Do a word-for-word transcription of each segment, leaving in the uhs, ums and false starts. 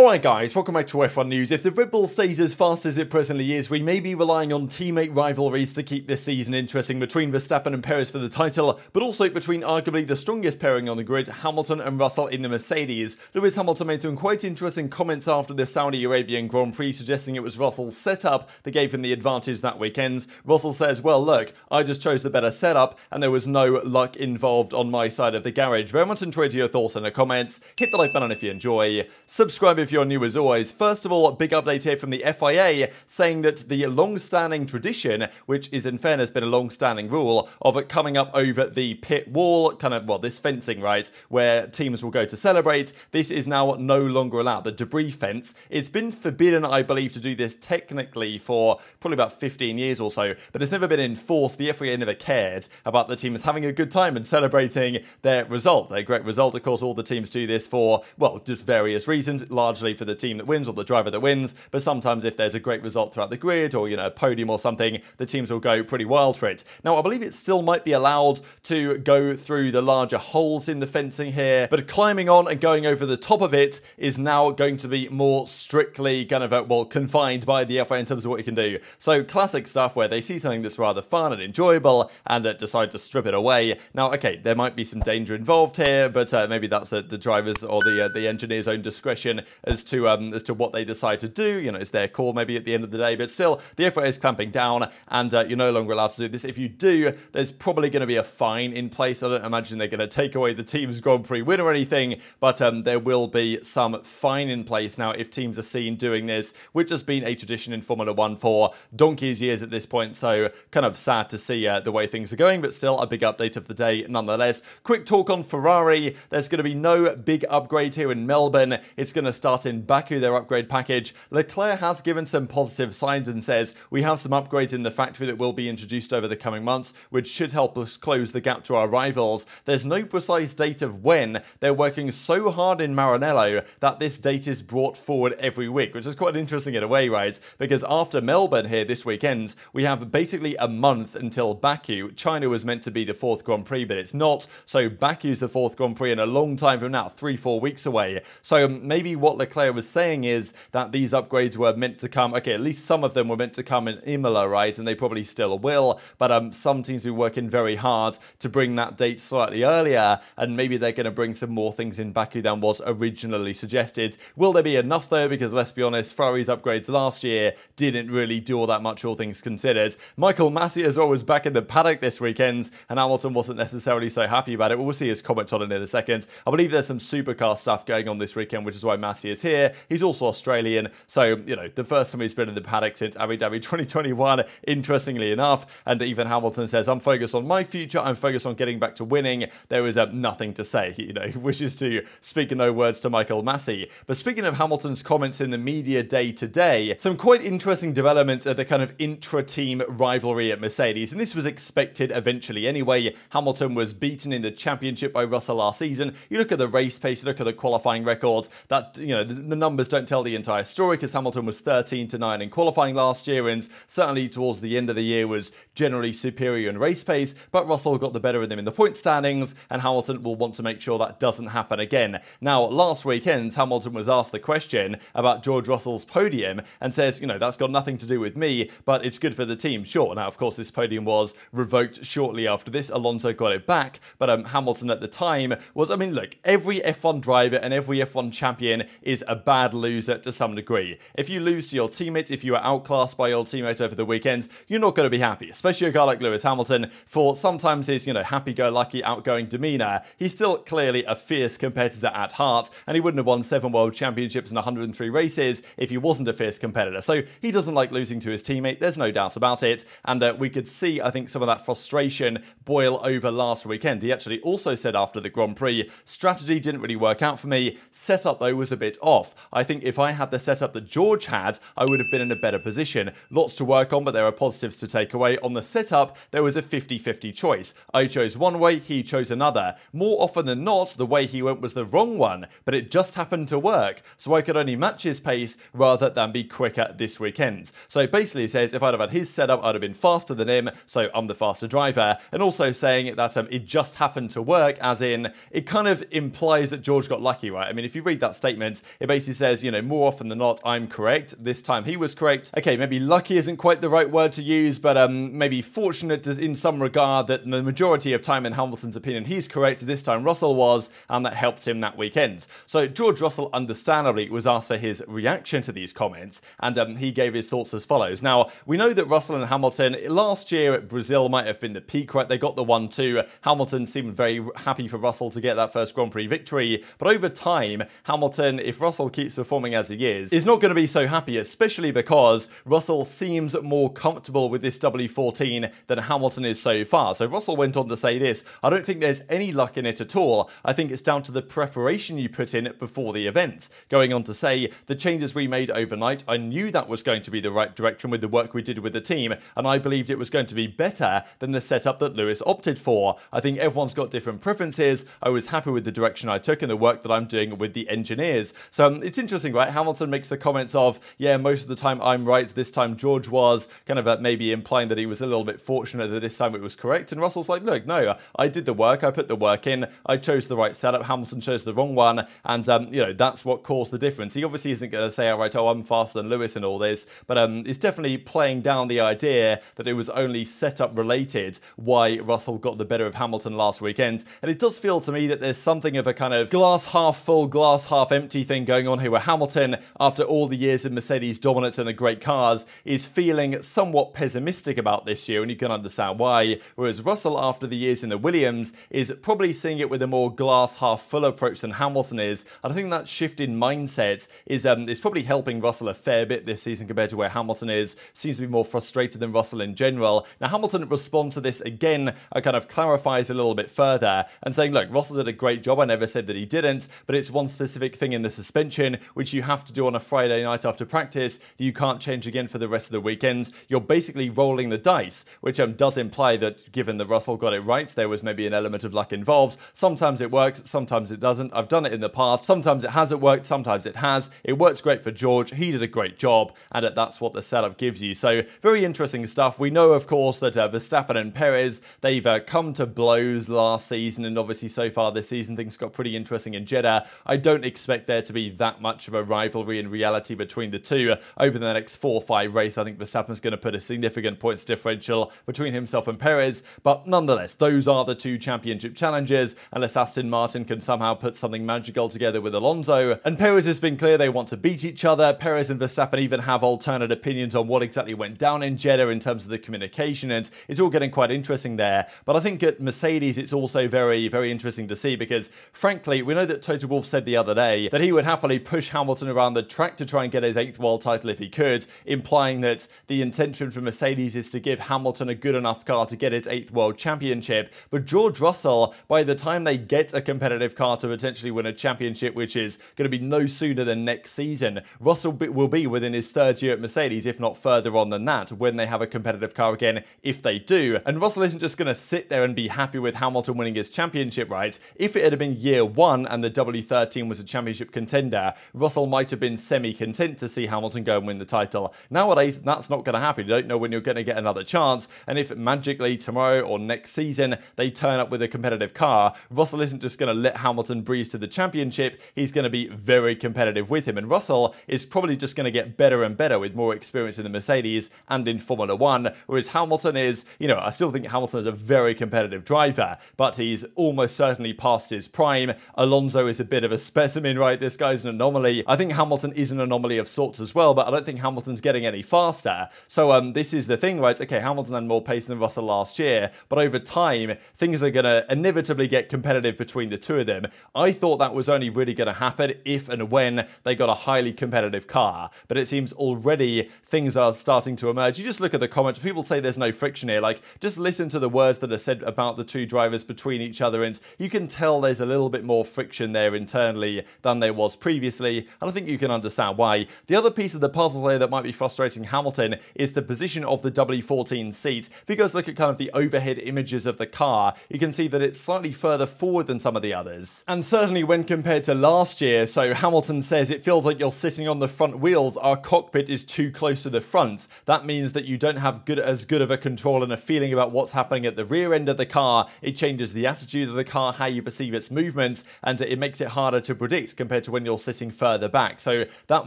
Alright guys, welcome back to F one News. If the Red Bull stays as fast as it presently is, we may be relying on teammate rivalries to keep this season interesting between Verstappen and Perez for the title, but also between arguably the strongest pairing on the grid, Hamilton and Russell in the Mercedes. Lewis Hamilton made some quite interesting comments after the Saudi Arabian Grand Prix, suggesting it was Russell's setup that gave him the advantage that weekend. Russell says, well look, I just chose the better setup and there was no luck involved on my side of the garage. Very much enjoyed your thoughts in the comments, hit the like button if you enjoy, subscribe if If you're new as always. First of all, a big update here from the F I A saying that the long-standing tradition, which is in fairness been a long-standing rule, of it coming up over the pit wall, kind of, well, this fencing, right, where teams will go to celebrate, this is now no longer allowed, the debris fence. It's been forbidden, I believe, to do this technically for probably about fifteen years or so, but it's never been enforced. The F I A never cared about the teams having a good time and celebrating their result, their great result. Of course, all the teams do this for, well, just various reasons, large for the team that wins or the driver that wins, but sometimes if there's a great result throughout the grid or, you know, a podium or something, the teams will go pretty wild for it. Now, I believe it still might be allowed to go through the larger holes in the fencing here, but climbing on and going over the top of it is now going to be more strictly kind of, well, confined by the F I A in terms of what you can do. So classic stuff where they see something that's rather fun and enjoyable and uh, decide to strip it away. Now, okay, there might be some danger involved here, but uh, maybe that's uh, the driver's or the, uh, the engineer's own discretion as to um, as to what they decide to do. You know, it's their call maybe at the end of the day, but still, the F I A is clamping down and uh, you're no longer allowed to do this. If you do, there's probably going to be a fine in place. I don't imagine they're going to take away the team's Grand Prix win or anything, but um, there will be some fine in place now if teams are seen doing this, which has been a tradition in Formula One for donkey's years at this point, so kind of sad to see uh, the way things are going, but still a big update of the day nonetheless. Quick talk on Ferrari. There's going to be no big upgrade here in Melbourne. It's going to start in Baku, their upgrade package. Leclerc has given some positive signs and says, we have some upgrades in the factory that will be introduced over the coming months, which should help us close the gap to our rivals. There's no precise date of when. They're working so hard in Maranello that this date is brought forward every week, which is quite interesting in a way, right? Because after Melbourne here this weekend, we have basically a month until Baku. China was meant to be the fourth Grand Prix, but it's not. So Baku's the fourth Grand Prix in a long time from now, three, four weeks away. So maybe what Leclerc was saying is that these upgrades were meant to come, okay, at least some of them were meant to come in Imola, right? And they probably still will, but um, some teams will be working very hard to bring that date slightly earlier, and maybe they're going to bring some more things in Baku than was originally suggested. Will there be enough though? Because let's be honest, Ferrari's upgrades last year didn't really do all that much, all things considered. Michael Masi as well was back in the paddock this weekend, and Hamilton wasn't necessarily so happy about it. We'll see his comment on it in a second. I believe there's some supercar stuff going on this weekend, which is why Masi is here. He's also Australian, so, you know, the first time he's been in the paddock since Abu Dhabi twenty twenty-one, interestingly enough. And even Hamilton says, I'm focused on my future, I'm focused on getting back to winning. There is uh, nothing to say, you know, he wishes to speak in no words to Michael Masi. But speaking of Hamilton's comments in the media day today, some quite interesting developments at the kind of intra-team rivalry at Mercedes, and this was expected eventually anyway. Hamilton was beaten in the championship by Russell last season. You look at the race pace, you look at the qualifying records, that, you know, the numbers don't tell the entire story, because Hamilton was thirteen to nine in qualifying last year and certainly towards the end of the year was generally superior in race pace, but Russell got the better of them in the point standings, and Hamilton will want to make sure that doesn't happen again. Now, last weekend, Hamilton was asked the question about George Russell's podium and says, you know, that's got nothing to do with me, but it's good for the team, sure. Now, of course, this podium was revoked shortly after this. Alonso got it back, but um, Hamilton at the time was, I mean, look, every F one driver and every F one champion is a bad loser to some degree. If you lose to your teammate, if you are outclassed by your teammate over the weekend, you're not going to be happy, especially a guy like Lewis Hamilton. For sometimes his, you know, happy-go-lucky, outgoing demeanor, he's still clearly a fierce competitor at heart, and he wouldn't have won seven world championships and one hundred and three races if he wasn't a fierce competitor. So he doesn't like losing to his teammate, there's no doubt about it, and uh, we could see, I think, some of that frustration boil over last weekend. He actually also said after the Grand Prix, strategy didn't really work out for me, setup though was a bit off. I think if I had the setup that George had, I would have been in a better position. Lots to work on, but there are positives to take away. On the setup, there was a fifty fifty choice. I chose one way, he chose another. More often than not, the way he went was the wrong one, but it just happened to work, so I could only match his pace rather than be quicker this weekend. So basically he says, if I'd have had his setup, I'd have been faster than him, so I'm the faster driver. And also saying that um, it just happened to work, as in, it kind of implies that George got lucky, right? I mean, if you read that statement, It basically says, you know, more often than not, I'm correct. This time he was correct. Okay, maybe lucky isn't quite the right word to use, but um, maybe fortunate in some regard that the majority of time in Hamilton's opinion, he's correct. This time Russell was, and that helped him that weekend. So George Russell, understandably, was asked for his reaction to these comments, and um, he gave his thoughts as follows. Now, we know that Russell and Hamilton last year at Brazil might have been the peak, right? They got the one two. Hamilton seemed very happy for Russell to get that first Grand Prix victory, but over time, Hamilton, if Russell keeps performing as he is, is not going to be so happy, especially because Russell seems more comfortable with this W fourteen than Hamilton is so far. So Russell went on to say this, I don't think there's any luck in it at all. I think it's down to the preparation you put in before the event. Going on to say, the changes we made overnight, I knew that was going to be the right direction with the work we did with the team, and I believed it was going to be better than the setup that Lewis opted for. I think everyone's got different preferences. I was happy with the direction I took and the work that I'm doing with the engineers. So um, it's interesting, right? Hamilton makes the comment of, yeah, most of the time I'm right, this time George was, kind of uh, maybe implying that he was a little bit fortunate that this time it was correct. And Russell's like, look, no, I did the work, I put the work in, I chose the right setup, Hamilton chose the wrong one, and um, you know, that's what caused the difference. He obviously isn't going to say, all right, oh, I'm faster than Lewis and all this, but um, it's definitely playing down the idea that it was only setup related why Russell got the better of Hamilton last weekend. And it does feel to me that there's something of a kind of glass half full, glass half empty thing going on here, where Hamilton, after all the years of Mercedes dominance and the great cars, is feeling somewhat pessimistic about this year, and you can understand why, whereas Russell, after the years in the Williams, is probably seeing it with a more glass half full approach than Hamilton is. And I think that shift in mindset is, um, is probably helping Russell a fair bit this season compared to where Hamilton is. Seems to be more frustrated than Russell in general. Now, Hamilton responds to this again, uh, kind of clarifies a little bit further and saying, look, Russell did a great job. I never said that he didn't, but it's one specific thing in the suspension, which you have to do on a Friday night after practice, that you can't change again for the rest of the weekends. You're basically rolling the dice, which um, does imply that given that Russell got it right, there was maybe an element of luck involved. Sometimes it works, sometimes it doesn't. I've done it in the past. Sometimes it hasn't worked, sometimes it has. It works great for George. He did a great job, and that's what the setup gives you. So very interesting stuff. We know, of course, that uh, Verstappen and Perez, they've uh, come to blows last season, and obviously so far this season things got pretty interesting in Jeddah. I don't expect there to be that much of a rivalry in reality between the two. Over the next four or five race, I think Verstappen's going to put a significant points differential between himself and Perez, but nonetheless, those are the two championship challenges, unless Aston Martin can somehow put something magical together with Alonso. And Perez has been clear they want to beat each other. Perez and Verstappen even have alternate opinions on what exactly went down in Jeddah in terms of the communication, and it's all getting quite interesting there. But I think at Mercedes, it's also very, very interesting to see, because frankly, we know that Toto Wolff said the other day that he would happily push Hamilton around the track to try and get his eighth world title if he could, implying that the intention for Mercedes is to give Hamilton a good enough car to get its eighth world championship. But George Russell, by the time they get a competitive car to potentially win a championship, which is going to be no sooner than next season, Russell will be within his third year at Mercedes, if not further on than that, when they have a competitive car again, if they do. And Russell isn't just going to sit there and be happy with Hamilton winning his championship, right? If it had been year one and the W thirteen was a championship contender, Russell might have been semi-content to see Hamilton go and win the title. Nowadays, that's not going to happen. You don't know when you're going to get another chance, and if magically tomorrow or next season they turn up with a competitive car, Russell isn't just going to let Hamilton breeze to the championship. He's going to be very competitive with him, and Russell is probably just going to get better and better with more experience in the Mercedes and in Formula One, whereas Hamilton is, you know, I still think Hamilton is a very competitive driver, but he's almost certainly past his prime. Alonso is a bit of a specimen, right? This guy's an anomaly. I think Hamilton is an anomaly of sorts as well, but I don't think Hamilton's getting any faster. So um, this is the thing, right? Okay, Hamilton had more pace than Russell last year, but over time, things are going to inevitably get competitive between the two of them. I thought that was only really going to happen if and when they got a highly competitive car, but it seems already things are starting to emerge. You just look at the comments. People say there's no friction here. Like, just listen to the words that are said about the two drivers between each other, and you can tell there's a little bit more friction there internally than there was previously, and I think you can understand why. The other piece of the puzzle here that might be frustrating Hamilton is the position of the W fourteen seat. If you guys look at kind of the overhead images of the car, you can see that it's slightly further forward than some of the others, and certainly when compared to last year. So Hamilton says it feels like you're sitting on the front wheels. Our cockpit is too close to the front. That means that you don't have good as good of a control and a feeling about what's happening at the rear end of the car. It changes the attitude of the car, how you perceive its movement, and it makes it harder to predict compared to when you're sitting further back. So that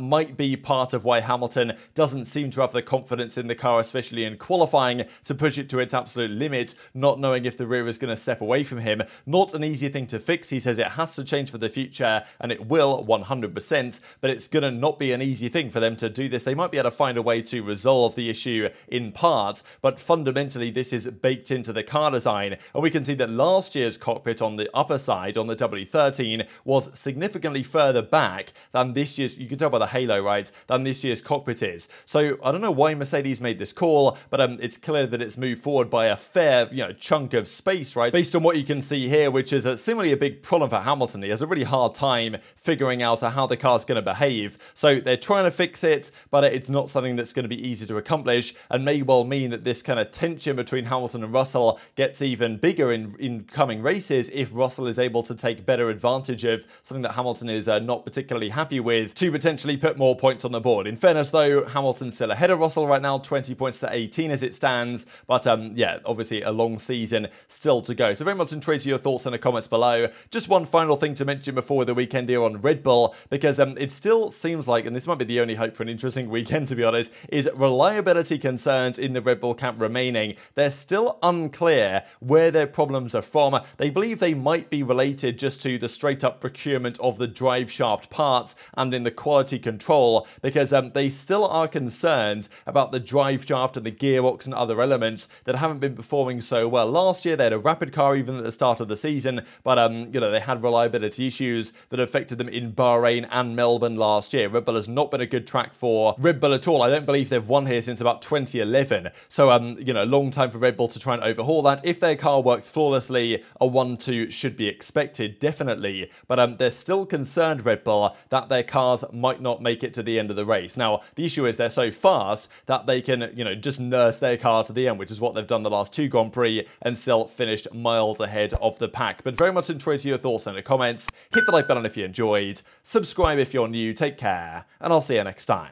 might be part of why Hamilton doesn't seem to have the confidence in the car, especially in qualifying, to push it to its absolute limit, not knowing if the rear is going to step away from him. Not an easy thing to fix. He says it has to change for the future, and it will one hundred percent, but it's going to not be an easy thing for them to do this. They might be able to find a way to resolve the issue in part, but fundamentally this is baked into the car design. And we can see that last year's cockpit on the upper side, on the W thirteen, was significantly further back than this year's, you can tell by the halo, right, than this year's cockpit is. So I don't know why Mercedes made this call, but um, it's clear that it's moved forward by a fair, you know, chunk of space, right? Based on what you can see here, which is a, similarly a big problem for Hamilton. He has a really hard time figuring out how the car's going to behave. So they're trying to fix it, but it's not something that's going to be easy to accomplish, and may well mean that this kind of tension between Hamilton and Russell gets even bigger in, in coming races if Russell is able to take better advantage of something that Hamilton is uh, not particularly happy with to potentially put more points on the board. In fairness though, Hamilton's still ahead of Russell right now, twenty points to eighteen as it stands, but um, yeah, obviously a long season still to go. So very much intrigued to your thoughts in the comments below. Just one final thing to mention before the weekend here on Red Bull, because um, it still seems like, and this might be the only hope for an interesting weekend to be honest, is reliability concerns in the Red Bull camp remaining. They're still unclear where their problems are from. They believe they might be related just to the straight up procurement of the drive shaft parts and in the quality control, because um, they still are concerned about the drive shaft and the gearbox and other elements that haven't been performing so well. Last year they had a rapid car even at the start of the season, but um, you know, they had reliability issues that affected them in Bahrain and Melbourne last year. Red Bull has not been a good track for Red Bull at all. I don't believe they've won here since about twenty eleven. So, um, you know, long time for Red Bull to try and overhaul that. If their car works flawlessly, a one two should be expected, definitely. But um, they're still concerned, Red Bull, that their cars might not make it to the end of the race. Now, the issue is they're so fast that they can, you know, just nurse their car to the end, which is what they've done the last two Grand Prix and still finished miles ahead of the pack. But very much enjoy your thoughts in the comments. Hit the like button if you enjoyed. Subscribe if you're new. Take care, and I'll see you next time.